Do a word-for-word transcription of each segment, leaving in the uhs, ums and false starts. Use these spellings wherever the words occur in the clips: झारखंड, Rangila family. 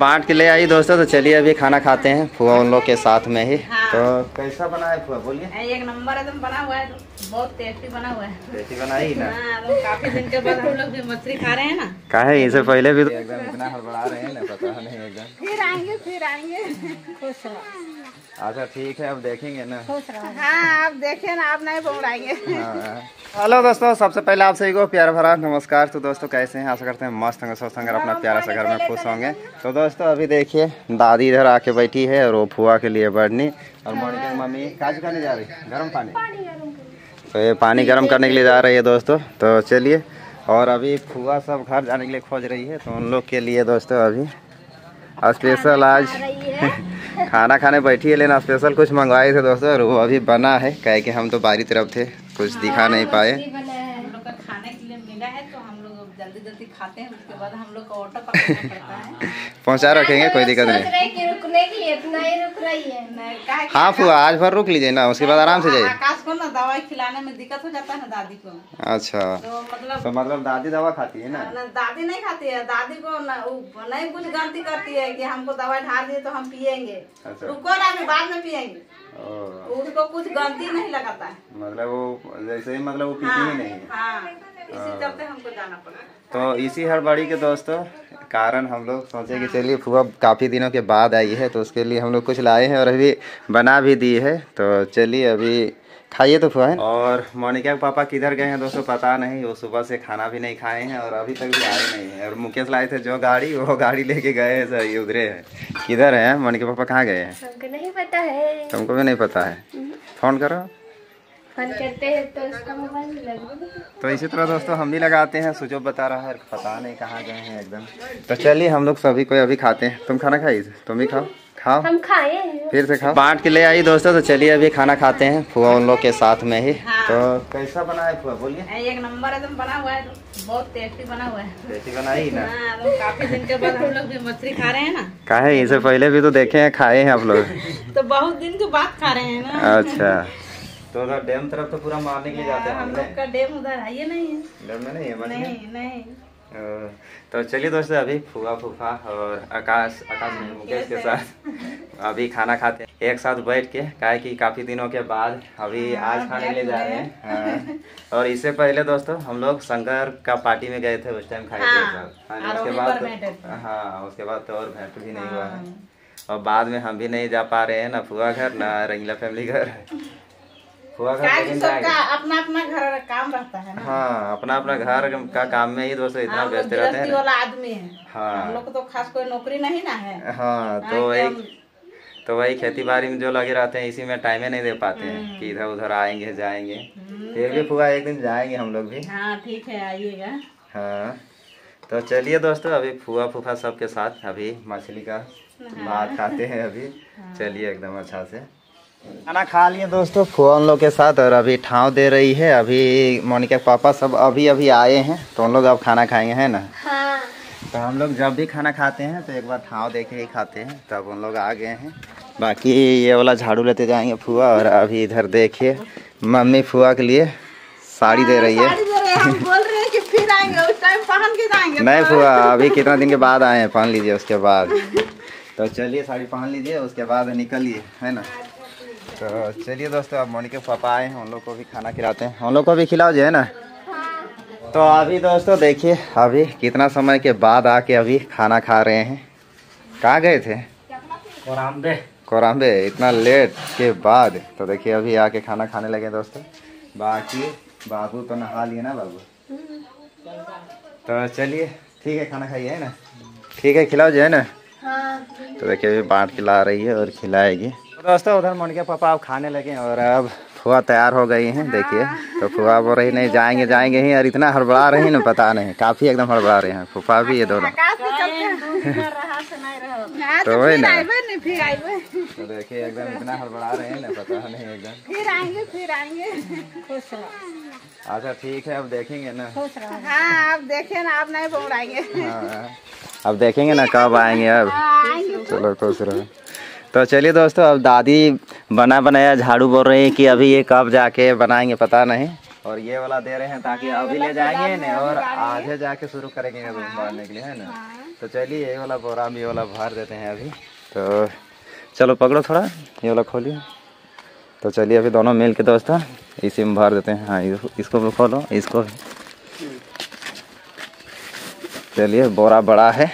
बांट के ले आई दोस्तों। तो चलिए अभी खाना खाते हैं फुआ उन लोग के साथ में ही। हाँ। तो कैसा बना है फुआ बोलिए? एक नंबर एकदम बना हुआ है, बहुत टेस्टी बना हुआ है। टेस्टी बनाई ना? हाँ, तो काफी दिन के बाद हम लोग भी मछली खा रहे हैं ना। काहे इससे पहले भी एकदम इतना हड़बड़ा रहे हैं ना, पता नहीं एकदम। फिर आएंगे फिर आएंगे खुश रहो। अच्छा ठीक है, अब देखेंगे ना। खुश रहो। हाँ आप देखें ना, आप नहीं बोलाएंगे। हेलो दोस्तों, सबसे पहले आप सभी को प्यार भरा नमस्कार। तो दोस्तों कैसे हैं, आशा करते हैं मस्त होंगे, स्वस्थ होंगे, अपना प्यारा सा घर में खुश होंगे। तो दोस्तों अभी देखिए दादी इधर आके बैठी है और वो फुआ के लिए बढ़नी और मॉर्निंग मम्मी काज करने जा रही है, गर्म पानी तो ये पानी गर्म करने के लिए जा रही है दोस्तों। तो चलिए, और अभी फुआ सब घर जाने के लिए खोज रही है तो उन लोग के लिए दोस्तों अभी स्पेशल आज खाना खाने बैठी है, लेकिन स्पेशल कुछ मंगवाए थे दोस्तों और वो अभी बना है। कहे कि हम तो बाहरी तरफ थे, कुछ दिखा नहीं पाए। हम लोग का खाने के लिए मिला है तो हम लोग जल्दी जल्दी खाते हैं, उसके बाद हम लोग का ऑटो पकड़ना पड़ता है। पहुँचा रखेंगे, कोई दिक्कत नहीं। रुकने के लिए इतना ही रुक रही है। हाँ फुआ आज भर रुक लीजिए ना, उसके बाद आराम से जाइए। आकाश को ना दवा खिलाने में दिक्कत हो जाता है ना दादी को। अच्छा तो मतलब तो मतलब दादी दवा खाती है ना? दादी नहीं खाती है, दादी को ना नहीं कुछ गलती करती है कि हमको दवा ढाल दिए तो हम पियेंगे, रुको ना बाद में पियेंगे। उनको कुछ गलती नहीं लगाता है, मतलब वो जैसे ही मतलब वो पीती ही नहीं, इसी चलते हमको जाना पड़ा। तो इसी हड़बड़ी के दोस्तों कारण हम लोग सोचे कि चलिए फुआ काफ़ी दिनों के बाद आई है तो उसके लिए हम लोग कुछ लाए हैं और अभी बना भी दी है। तो चलिए अभी खाइए तो फुआ। और मोनिका के पापा किधर गए हैं दोस्तों पता नहीं, वो सुबह से खाना भी नहीं खाए हैं और अभी तक भी आए नहीं हैं। और मुकेश लाए थे जो गाड़ी, वो गाड़ी लेके गए हैं सर, ये उधरे है। किधर है मोनिका पापा, कहाँ गए हैं? हमको नहीं पता है। तुमको भी नहीं पता है? फ़ोन करो, फोन करते हैं तो उसका मोबाइल लगा। तो इसी तरह दोस्तों हम भी लगाते हैं, सुजो बता रहा है पता नहीं कहाँ गए हैं एकदम। तो चलिए हम लोग सभी को अभी खाते हैं। तुम खाना खाइए, तुम भी खाओ खाओ, हम खाए हैं फिर से खाओ। बांट के ले आई दोस्तों। तो चलिए अभी खाना खाते हैं फुआ उन लोग के साथ में ही। हाँ। तो कैसा बना है फुआ बोलिए? एक नंबर एकदम बना हुआ है, बहुत टेस्टी बना हुआ है। टेस्टी बनाई ना? काफी दिन के बाद हम लोग भी मछली खा रहे हैं ना। काहे इससे पहले भी तो देखे हैं, खाए हैं आप लोग? तो बहुत दिन के बाद खा रहे हैं ना। अच्छा तो उधर डैम तरफ तो पूरा मारने के लिए जाते हैं। हम लोग का डैम उधर है ये नहीं है, डैम में नहीं है, नहीं नहीं। तो चलिए दोस्तों अभी फूफा फूफा और आकाश आकाश में मुकेश के साथ अभी खाना खाते हैं एक साथ बैठ के। काहे कि काफ़ी दिनों के बाद अभी आज खाने के लिए जा रहे हैं। और इससे पहले दोस्तों हम लोग शंकर का पार्टी में गए थे, उस टाइम खाए थे। उसके बाद हाँ उसके बाद तो और भेंट भी नहीं हुआ है और बाद में हम भी नहीं जा पा रहे हैं, ना फूफा घर ना रंगीला फैमिली घर। सबका अपना अपना घर काम रहता है ना। हाँ अपना अपना घर का काम में ही दोस्तों इतना व्यस्त रहते हैं वाला आदमी है। हाँ हम लोग को तो खास कोई नौकरी नहीं ना है। हाँ तो वही तो वही खेती बाड़ी में जो लगे रहते हैं, इसी में टाइम नहीं दे पाते हैं कि इधर उधर आएंगे जाएंगे। फिर भी फुआ एक दिन जाएंगे हम लोग भी। हाँ ठीक है आइएगा। हाँ तो चलिए दोस्तों अभी फुआ फूफा सबके साथ अभी मछली का भात खाते हैं अभी। चलिए एकदम अच्छा से खाना खा लिए दोस्तों फुआ उन लोग के साथ और अभी ठाव दे रही है। अभी मोनिका के पापा सब अभी अभी आए हैं तो उन लोग अब खाना खाएंगे है ना। हाँ। तो हम लोग जब भी खाना खाते हैं तो एक बार ठाव देके ही खाते हैं, तब उन लोग आ गए हैं। बाकी ये वाला झाड़ू लेते जाएंगे फुआ। और अभी इधर देखिए मम्मी फुआ के लिए साड़ी दे रही है। नहीं फुआ अभी कितना दिन के बाद आए हैं, पहन लीजिए उसके बाद। तो चलिए साड़ी पहन लीजिए उसके बाद निकलिए है ना। तो चलिए दोस्तों अब मोनिका पापा आए हैं, उन लोग को भी खाना खिलाते हैं, उन लोग को भी खिलाओ जो है ना। तो अभी दोस्तों देखिए अभी कितना समय के बाद आके अभी खाना खा रहे हैं। कहाँ गए थे? कोराम्बे। कोराम्बे इतना लेट के बाद। तो देखिए अभी आके खाना खाने लगे दोस्तों। बाकी बाबू तो नहा लिए ना बाबू। तो चलिए ठीक है, खाना खाइए है ना। ठीक है खिलाओ जो है ना। तो देखिए अभी बांट खिला रही है और खिलाएगी दोस्तों। उधर मोनिका पापा अब खाने लगे और अब फुआ तैयार हो गई हैं देखिए। तो फुआ बोल रही नहीं जाएंगे जाएंगे ही और इतना हड़बड़ा रही ना, पता नहीं काफी एकदम हड़बड़ा रहे हैं फूफा भी ये दोनों। तो वही ना तो देखिए एकदम इतना हड़बड़ा रहे हैं ना, पता नहीं एकदम। फिर आएंगे फिर आएंगे खुश रहो। अच्छा ठीक है, अब देखेंगे ना। खुश रहो। हाँ आप देखें ना, आप नहीं बोलाएंगे। अब देखेंगे ना कब आएंगे, अब चलो खुश रहो। तो चलिए दोस्तों अब दादी बना बनाया झाड़ू बोल रही है कि अभी ये कब जाके बनाएंगे पता नहीं। और ये वाला दे रहे हैं ताकि अभी ले जाएंगे ना और आधे जाके शुरू करेंगे मारने के लिए है ना। तो चलिए ये वाला बोरा में ये वाला भर देते हैं अभी। तो चलो पकड़ो थोड़ा, ये वाला खोलिए। तो चलिए अभी दोनों मिल के दोस्तों इसी में भर देते हैं। हाँ इसको भी खोलो, इसको भी। चलिए बोरा बड़ा है,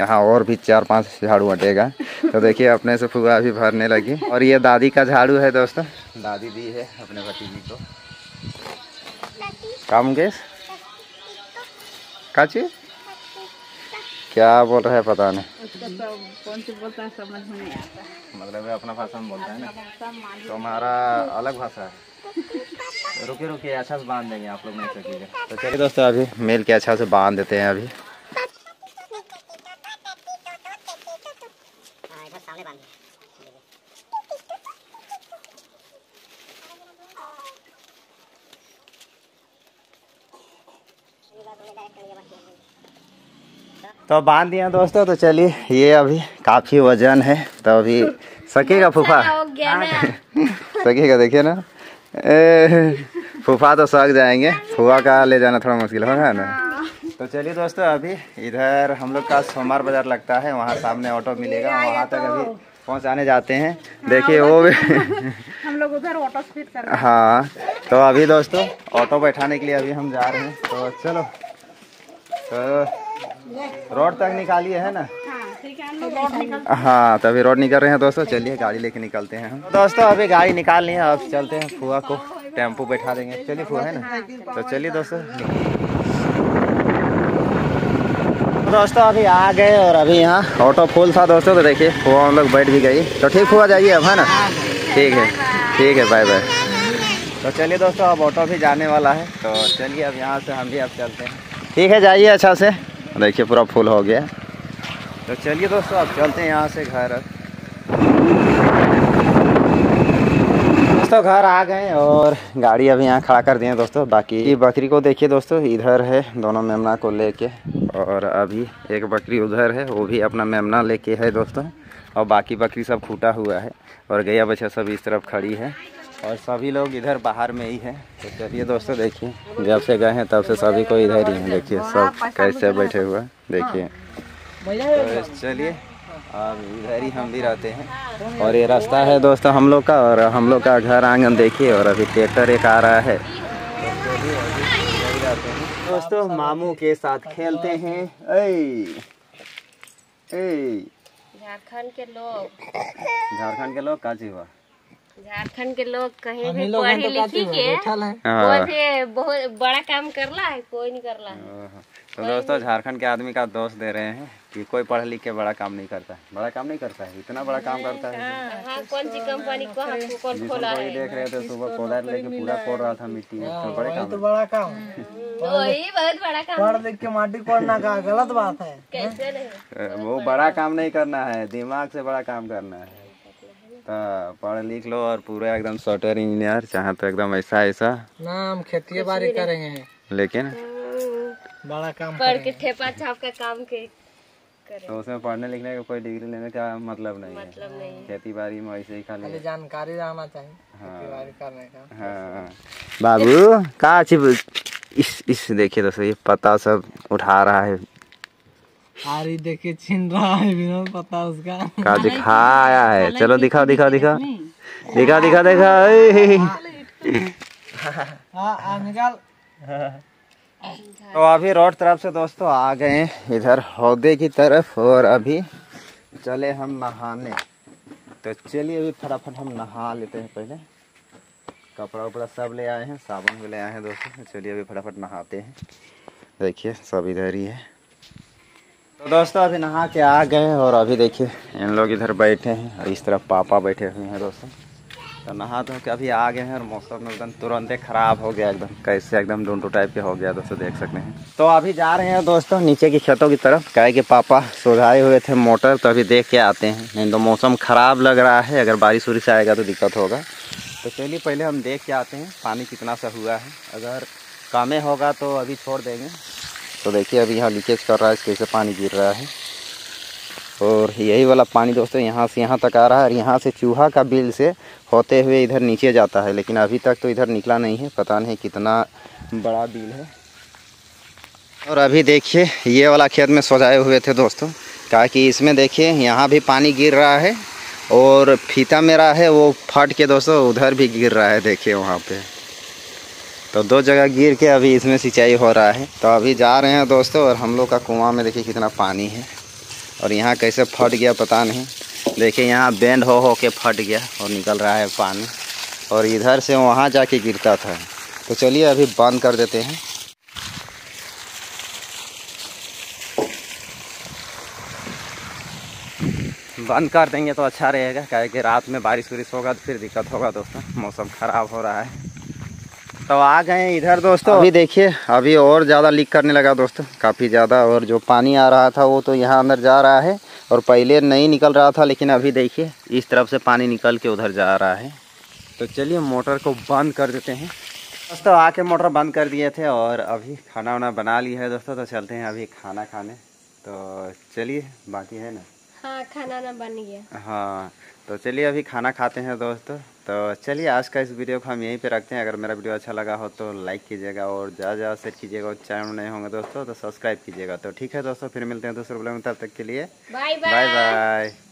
यहाँ और भी चार पांच झाड़ू अटेगा। तो देखिए अपने से पूरा भी भरने लगी। और ये दादी का झाड़ू है दोस्तों, दादी दी है अपने भतीजी को। काम गैस काची क्या बोल रहा है पता नहीं, तो कौन सी बोलता है समझ में नहीं आता। मतलब अपना भाषा में बोलता है ना, तो हमारा अलग भाषा है। रुके रुके अच्छा से बांध देंगे आप लोग, नहीं सकिएगा। तो चलिए दोस्तों अभी मेल के अच्छा से बांध देते हैं अभी। तो बांध दिया दोस्तों। तो चलिए ये अभी काफ़ी वजन है, तो अभी सकेगा फूफा सकेगा। देखिए ना फूफा तो सक जाएंगे, फूफा का ले जाना थोड़ा मुश्किल होगा ना। तो चलिए दोस्तों अभी इधर हम लोग का सोमवार बाज़ार लगता है, वहाँ सामने ऑटो मिलेगा, वहाँ तक अभी पहुँचाने जाते हैं। देखिए वो भी हम लोग उधर ऑटो स्पीड कर रहे हैं। हाँ तो अभी दोस्तों ऑटो बैठाने के लिए अभी हम जा रहे हैं। तो चलो तो रोड तक निकालिए है ना। हाँ, हाँ तो अभी रोड निकल रहे हैं दोस्तों। चलिए गाड़ी लेके निकलते हैं हम। दोस्तों अभी गाड़ी निकाल लिए, अब चलते हैं फुआ को टेम्पो बैठा देंगे। चलिए फुआ है ना। तो चलिए दोस्तों दोस्तों अभी आ गए और अभी यहाँ ऑटो फुल था दोस्तों। तो देखिए फुआ हम लोग बैठ भी गई। तो ठीक फुआ जाइए अब है ना। ठीक है ठीक है बाय बाय। तो चलिए दोस्तों अब ऑटो भी जाने वाला है। तो चलिए अब यहाँ से हम भी अब चलते हैं। ठीक है जाइए अच्छा से। देखिए पूरा फुल हो गया। तो चलिए दोस्तों अब चलते हैं यहाँ से घर। दोस्तों घर आ गए और गाड़ी अभी यहाँ खड़ा कर दिए दोस्तों। बाकी बकरी को देखिए दोस्तों इधर है, दोनों मेमना को लेके, और अभी एक बकरी उधर है, वो भी अपना मेमना लेके है दोस्तों। और बाकी बकरी सब खूटा हुआ है और गैया बछिया सब इस तरफ खड़ी है और सभी लोग इधर बाहर में ही हैं। तो चलिए दोस्तों देखिए जब से गए हैं तब से सभी को इधर ही हैं। देखिए सब कैसे बैठे हुए देखिए। तो चलिए अब इधर ही हम भी रहते हैं। और ये रास्ता है दोस्तों हम लोग का, और हम लोग का घर आंगन देखिए। और अभी ट्रैक्टर एक आ रहा है। दोस्तों मामू के साथ खेलते हैं। झारखंड के लोग झारखंड के लोग काजी हुआ झारखंड के लोग कहीं भी पढ़े लिखी के बहुत बड़ा काम करला है, कोई नहीं करला है। तो दोस्तों झारखंड के आदमी का दोष दे रहे हैं कि कोई पढ़ लिख के बड़ा काम नहीं करता है, बड़ा काम नहीं करता है, इतना बड़ा काम करता है। कौन सी कंपनी को हमको कौन खोला है देख रहे थे सुबह, कोदार लेके पूरा कोड़ रहा था मिट्टी में। तो बड़े काम, बड़ा काम, वही बहुत बड़ा काम। पढ़ लिख के माटी कोड़ना का गलत बात है, कैसे नहीं। वो बड़ा काम नहीं करना है, दिमाग से बड़ा काम करना है। तो पढ़ लिख लो और पूरा एकदम सॉफ्टवेयर इंजीनियर चाहे तो एकदम ऐसा ऐसा नाम, खेती बाड़ी करेंगे, लेकिन बड़ा काम पढ़ के ठेपा छाप का काम के करें। तो उसमें पढ़ने लिखने का कोई डिग्री लेने का मतलब नहीं है, मतलब नहीं। खेती बाड़ी में ऐसे ही खाली जानकारी रहना चाहिए खेती बाड़ी करने का। हाँ बाबू का इस इस देखिए दोस्तों ये पता सब उठा रहा है। आरी देखे छीन रहा है बिना पता उसका का दिखा आया है। चलो दिखाओ दिखाओ दिखाओ दिखा दिखा देखा। तो अभी रोड तरफ से दोस्तों आ गए इधर हौदे की तरफ और अभी चले हम नहाने। तो चलिए अभी फटाफट हम नहा लेते हैं। पहले कपड़ा उपड़ा सब ले आए हैं, साबुन भी ले आए हैं दोस्तों। चलिए अभी फटाफट नहाते हैं। देखिए सब इधर ही है। तो दोस्तों अभी नहा के आ गए और अभी देखिए इन लोग इधर बैठे हैं और इस तरफ पापा बैठे हुए हैं दोस्तों। तो नहा तो के अभी आ गए हैं और मौसम एकदम तुरंत ख़राब हो गया, एकदम कैसे एकदम डूंटू टाइप के हो गया दोस्तों, देख सकते हैं। तो अभी जा रहे हैं दोस्तों नीचे की खेतों की तरफ, क्या कि पापा सुधाए हुए थे मोटर। तो अभी देख के आते हैं, नहीं तो मौसम ख़राब लग रहा है, अगर बारिश उरिश आएगा तो दिक्कत होगा। तो चलिए पहले हम देख के आते हैं पानी कितना सा हुआ है, अगर कमे होगा तो अभी छोड़ देंगे। तो देखिए अभी यहाँ लीकेज कर रहा है, कैसे पानी गिर रहा है। और यही वाला पानी दोस्तों यहाँ से यहाँ तक आ रहा है और यहाँ से चूहा का बिल से होते हुए इधर नीचे जाता है, लेकिन अभी तक तो इधर निकला नहीं है। पता नहीं कितना बड़ा बिल है। और अभी देखिए ये वाला खेत में सजाए हुए थे दोस्तों, कहा कि इसमें देखिए यहाँ भी पानी गिर रहा है और फीता मेरा है वो फट के दोस्तों उधर भी गिर रहा है, देखिए वहाँ पे तो दो जगह गिर के अभी इसमें सिंचाई हो रहा है। तो अभी जा रहे हैं दोस्तों और हम लोग का कुआं में देखिए कितना पानी है और यहाँ कैसे फट गया पता नहीं, देखिए यहाँ बेंड हो हो के फट गया और निकल रहा है पानी और इधर से वहाँ जाके गिरता था। तो चलिए अभी बंद कर देते हैं। बंद कर देंगे तो अच्छा रहेगा, क्या कि रात में बारिश वारिश होगा तो फिर दिक्कत होगा दोस्तों, मौसम ख़राब हो रहा है। तो आ गए इधर दोस्तों, अभी देखिए अभी और ज़्यादा लीक करने लगा दोस्तों, काफ़ी ज़्यादा, और जो पानी आ रहा था वो तो यहाँ अंदर जा रहा है और पहले नहीं निकल रहा था, लेकिन अभी देखिए इस तरफ से पानी निकल के उधर जा रहा है। तो चलिए मोटर को बंद कर देते हैं दोस्तों, आके मोटर बंद कर दिए थे और अभी खाना वाना बना लिया है दोस्तों, तो चलते हैं अभी खाना खाने। तो चलिए बाकी है ना, हाँ खाना ना बन गया, हाँ तो चलिए अभी खाना खाते हैं दोस्तों। तो चलिए आज का इस वीडियो को हम यहीं पे रखते हैं। अगर मेरा वीडियो अच्छा लगा हो तो लाइक कीजिएगा और ज़्यादा ज़्यादा शेयर कीजिएगा और चैनल नए होंगे दोस्तों तो सब्सक्राइब कीजिएगा। तो ठीक है दोस्तों, फिर मिलते हैं दूसरे वीडियो में, तब तक के लिए बाय बाय बाय।